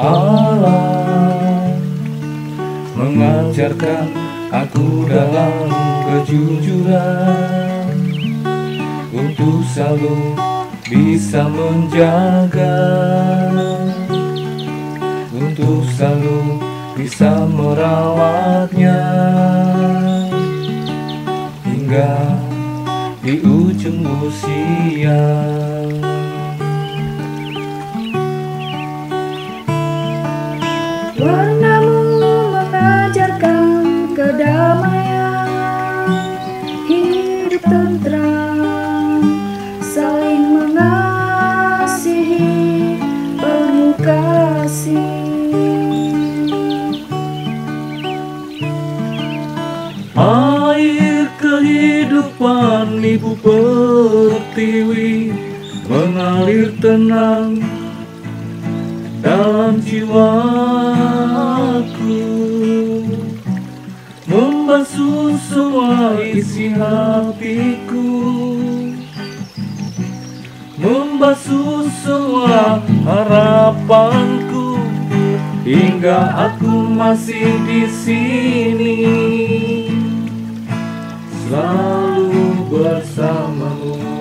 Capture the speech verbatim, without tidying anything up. Allah mengajarkan aku dalam kejujuran untuk selalu bisa menjaga, untuk selalu bisa merawatnya hingga di ujung usia. Warnamu mengajarkan kedamaian, hidup tenteram, saling mengasihi, penuh kasih. Air kehidupan Ibu Pertiwi mengalir tenang dalam jiwaku, membasuh semua isi hatiku, membasuh semua harapanku hingga aku masih di sini, selalu bersamamu.